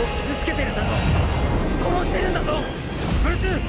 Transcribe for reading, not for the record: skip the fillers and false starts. を傷つけてるんだぞ。殺してるんだぞブルツ。